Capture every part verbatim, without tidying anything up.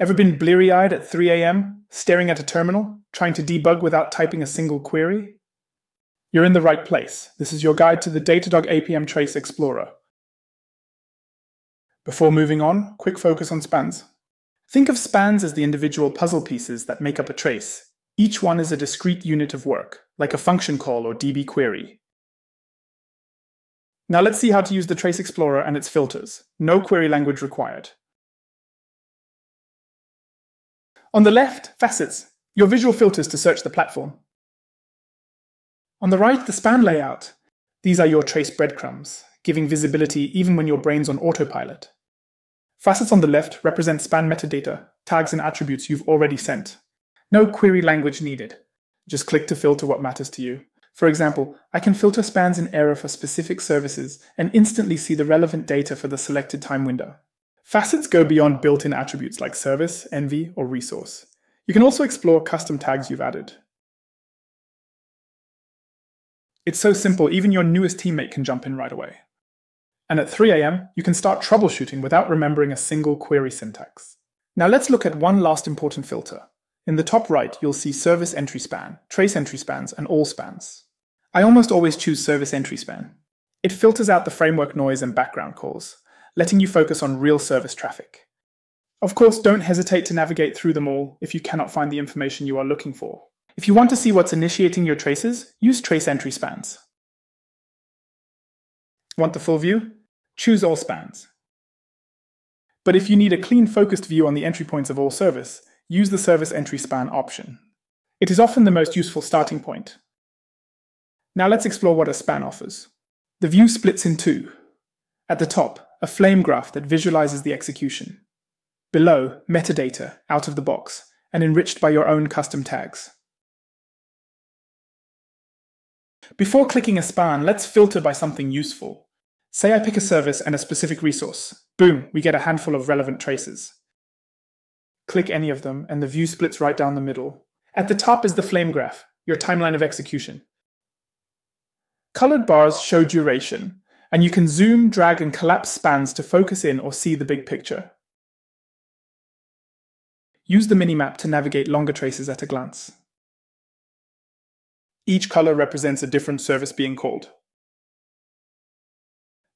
Ever been bleary-eyed at three A M, staring at a terminal, trying to debug without typing a single query? You're in the right place. This is your guide to the Datadog A P M Trace Explorer. Before moving on, quick focus on spans. Think of spans as the individual puzzle pieces that make up a trace. Each one is a discrete unit of work, like a function call or D B query. Now let's see how to use the Trace Explorer and its filters. No query language required. On the left, facets, your visual filters to search the platform. On the right, the span layout. These are your trace breadcrumbs, giving visibility even when your brain's on autopilot. Facets on the left represent span metadata, tags and attributes you've already sent. No query language needed. Just click to filter what matters to you. For example, I can filter spans in error for specific services and instantly see the relevant data for the selected time window. Facets go beyond built-in attributes like service, envy, or resource. You can also explore custom tags you've added. It's so simple, even your newest teammate can jump in right away. And at three A M, you can start troubleshooting without remembering a single query syntax. Now let's look at one last important filter. In the top right, you'll see Service Entry Span, Trace Entry Spans, and All Spans. I almost always choose Service Entry Span. It filters out the framework noise and background calls, letting you focus on real service traffic. Of course, don't hesitate to navigate through them all if you cannot find the information you are looking for. If you want to see what's initiating your traces, use Trace Entry Spans. Want the full view? Choose All Spans. But if you need a clean, focused view on the entry points of all service, use the Service Entry Span option. It is often the most useful starting point. Now let's explore what a span offers. The view splits in two. At the top, a flame graph that visualizes the execution. Below, metadata, out of the box, and enriched by your own custom tags. Before clicking a span, let's filter by something useful. Say I pick a service and a specific resource. Boom, we get a handful of relevant traces. Click any of them, and the view splits right down the middle. At the top is the flame graph, your timeline of execution. Colored bars show duration, and you can zoom, drag, and collapse spans to focus in or see the big picture. Use the minimap to navigate longer traces at a glance. Each color represents a different service being called.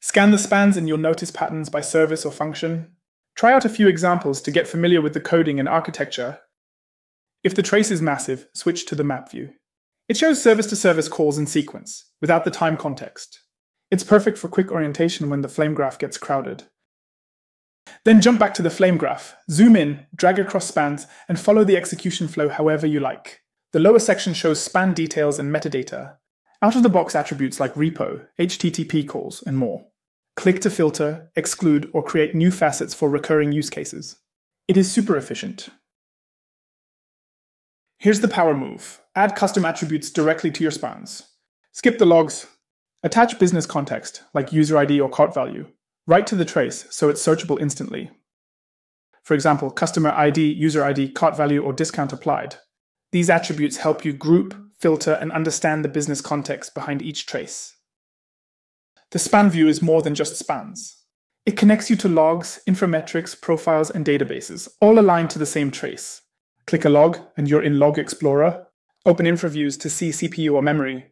Scan the spans and you'll notice patterns by service or function. Try out a few examples to get familiar with the coding and architecture. If the trace is massive, switch to the map view. It shows service-to-service calls in sequence, without the time context. It's perfect for quick orientation when the flame graph gets crowded. Then jump back to the flame graph, zoom in, drag across spans, and follow the execution flow however you like. The lower section shows span details and metadata, out-of-the-box attributes like repo, H T T P calls, and more. Click to filter, exclude, or create new facets for recurring use cases. It is super efficient. Here's the power move. Add custom attributes directly to your spans. Skip the logs. Attach business context, like user I D or cart value, right to the trace so it's searchable instantly. For example, customer I D, user I D, cart value, or discount applied. These attributes help you group, filter, and understand the business context behind each trace. The span view is more than just spans. It connects you to logs, infometrics, profiles, and databases, all aligned to the same trace. Click a log, and you're in Log Explorer. Open InfraViews to see C P U or memory.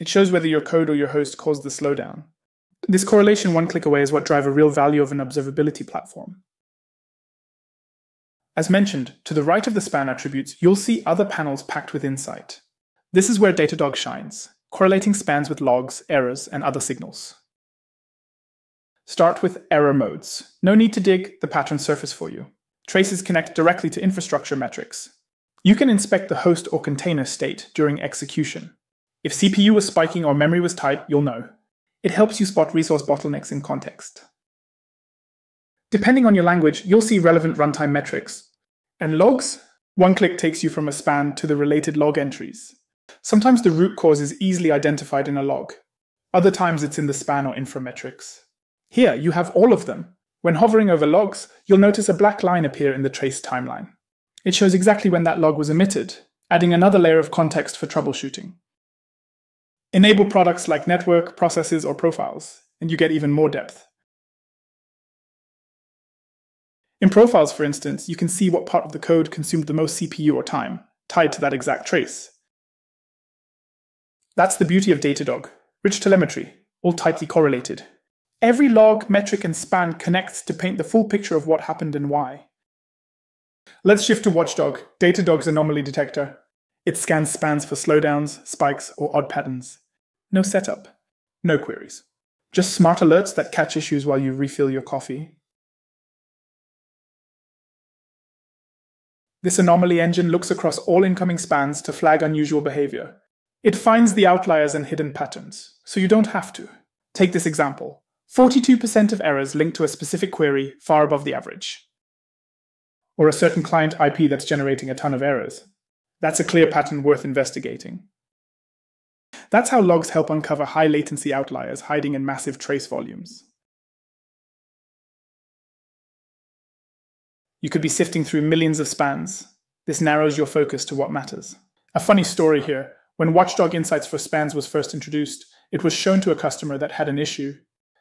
It shows whether your code or your host caused the slowdown. This correlation one click away is what drives a real value of an observability platform. As mentioned, to the right of the span attributes, you'll see other panels packed with insight. This is where Datadog shines, correlating spans with logs, errors, and other signals. Start with error modes. No need to dig, the patterns surface for you. Traces connect directly to infrastructure metrics. You can inspect the host or container state during execution. If C P U was spiking or memory was tight, you'll know. It helps you spot resource bottlenecks in context. Depending on your language, you'll see relevant runtime metrics. And logs? One click takes you from a span to the related log entries. Sometimes the root cause is easily identified in a log. Other times it's in the span or inframetrics. Here, you have all of them. When hovering over logs, you'll notice a black line appear in the trace timeline. It shows exactly when that log was emitted, adding another layer of context for troubleshooting. Enable products like network, processes, or profiles, and you get even more depth. In profiles, for instance, you can see what part of the code consumed the most C P U or time, tied to that exact trace. That's the beauty of Datadog. Rich telemetry, all tightly correlated. Every log, metric, and span connects to paint the full picture of what happened and why. Let's shift to Watchdog, Datadog's anomaly detector. It scans spans for slowdowns, spikes, or odd patterns. No setup. No queries. Just smart alerts that catch issues while you refill your coffee. This anomaly engine looks across all incoming spans to flag unusual behavior. It finds the outliers and hidden patterns, so you don't have to. Take this example. forty-two percent of errors linked to a specific query far above the average. Or a certain client I P that's generating a ton of errors. That's a clear pattern worth investigating. That's how logs help uncover high latency outliers hiding in massive trace volumes. You could be sifting through millions of spans. This narrows your focus to what matters. A funny story here. When Watchdog Insights for Spans was first introduced, it was shown to a customer that had an issue.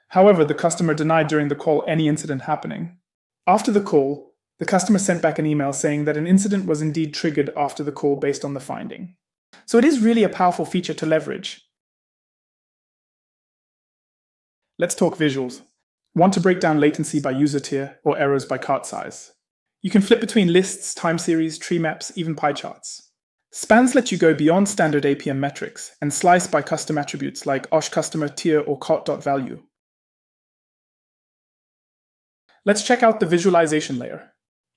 However, the customer denied during the call any incident happening. After the call, the customer sent back an email saying that an incident was indeed triggered after the call based on the finding. So it is really a powerful feature to leverage. Let's talk visuals. Want to break down latency by user tier or errors by cart size? You can flip between lists, time series, tree maps, even pie charts. Spans let you go beyond standard A P M metrics and slice by custom attributes like O S H customer tier or cart.value. Let's check out the visualization layer.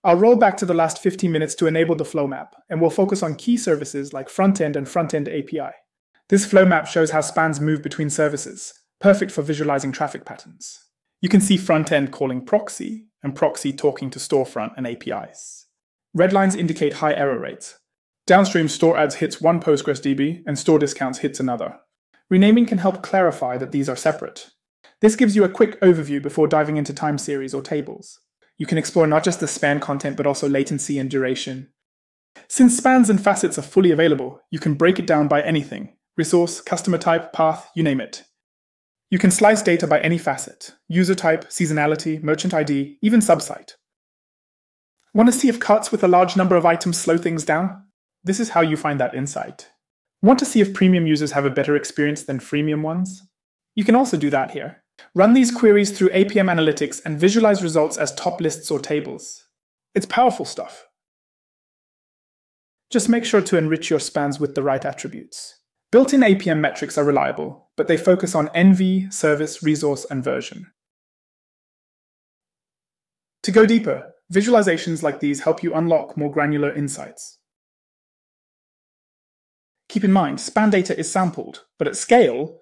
I'll roll back to the last fifteen minutes to enable the flow map, and we'll focus on key services like front-end and front-end A P I. This flow map shows how spans move between services, perfect for visualizing traffic patterns. You can see front-end calling proxy, and proxy talking to storefront and A P Is. Red lines indicate high error rates. Downstream store ads hits one PostgresDB, and store discounts hits another. Renaming can help clarify that these are separate. This gives you a quick overview before diving into time series or tables. You can explore not just the span content, but also latency and duration. Since spans and facets are fully available, you can break it down by anything: resource, customer type, path, you name it. You can slice data by any facet: user type, seasonality, merchant I D, even subsite. Want to see if carts with a large number of items slow things down? This is how you find that insight. Want to see if premium users have a better experience than freemium ones? You can also do that here. Run these queries through A P M analytics and visualize results as top lists or tables. It's powerful stuff. Just make sure to enrich your spans with the right attributes. Built-in A P M metrics are reliable, but they focus on N V, service, resource, and version. To go deeper, visualizations like these help you unlock more granular insights. Keep in mind, span data is sampled, but at scale,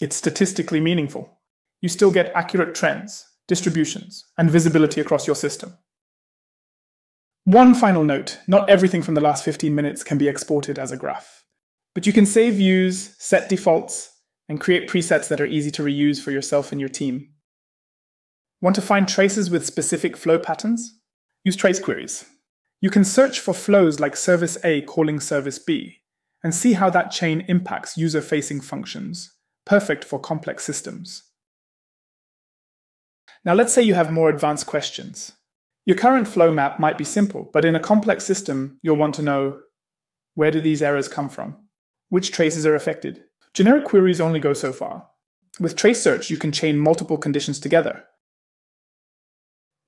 it's statistically meaningful. You still get accurate trends, distributions, and visibility across your system. One final note, not everything from the last fifteen minutes can be exported as a graph, but you can save views, set defaults, and create presets that are easy to reuse for yourself and your team. Want to find traces with specific flow patterns? Use trace queries. You can search for flows like service A calling service B, and see how that chain impacts user-facing functions. Perfect for complex systems. Now let's say you have more advanced questions. Your current flow map might be simple, but in a complex system, you'll want to know: where do these errors come from? Which traces are affected? Generic queries only go so far. With trace search, you can chain multiple conditions together.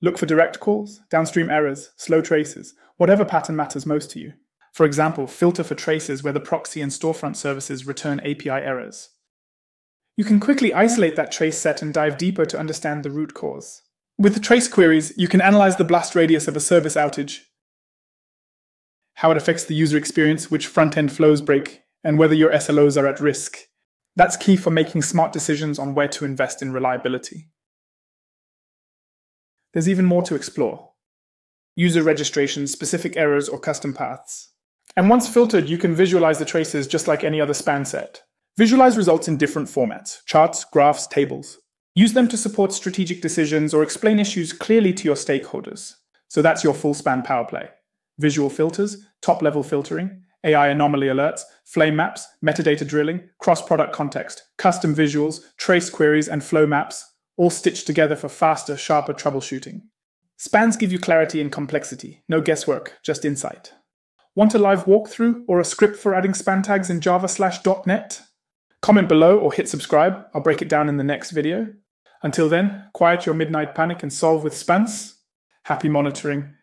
Look for direct calls, downstream errors, slow traces, whatever pattern matters most to you. For example, filter for traces where the proxy and storefront services return A P I errors. You can quickly isolate that trace set and dive deeper to understand the root cause. With the trace queries, you can analyze the blast radius of a service outage, how it affects the user experience, which front-end flows break, and whether your S L Os are at risk. That's key for making smart decisions on where to invest in reliability. There's even more to explore: user registration, specific errors, or custom paths. And once filtered, you can visualize the traces just like any other span set. Visualize results in different formats: charts, graphs, tables. Use them to support strategic decisions or explain issues clearly to your stakeholders. So that's your full span power play: visual filters, top-level filtering, A I anomaly alerts, flame maps, metadata drilling, cross-product context, custom visuals, trace queries, and flow maps, all stitched together for faster, sharper troubleshooting. Spans give you clarity and complexity, no guesswork, just insight. Want a live walkthrough or a script for adding span tags in Java slash .dot net? Comment below or hit subscribe. I'll break it down in the next video. Until then, quiet your midnight panic and solve with spans. Happy monitoring.